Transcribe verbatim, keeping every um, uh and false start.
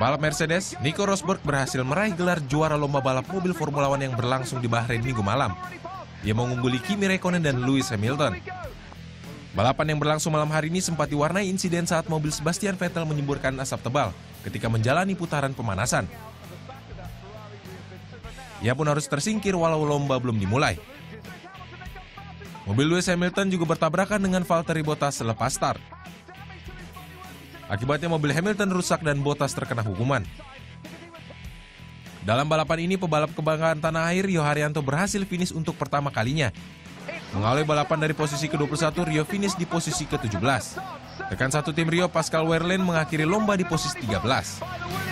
Pembalap Mercedes, Nico Rosberg berhasil meraih gelar juara lomba balap mobil Formula One yang berlangsung di Bahrain minggu malam. Ia mengungguli Kimi Raikkonen dan Lewis Hamilton. Balapan yang berlangsung malam hari ini sempat diwarnai insiden saat mobil Sebastian Vettel menyemburkan asap tebal ketika menjalani putaran pemanasan. Ia pun harus tersingkir walau lomba belum dimulai. Mobil Lewis Hamilton juga bertabrakan dengan Valtteri Bottas selepas start. Akibatnya mobil Hamilton rusak dan Bottas terkena hukuman. Dalam balapan ini, pebalap kebanggaan tanah air Rio Haryanto berhasil finish untuk pertama kalinya. Mengawali balapan dari posisi ke dua puluh satu, Rio finish di posisi ke tujuh belas. Rekan satu tim Rio, Pascal Wehrlein, mengakhiri lomba di posisi tiga belas.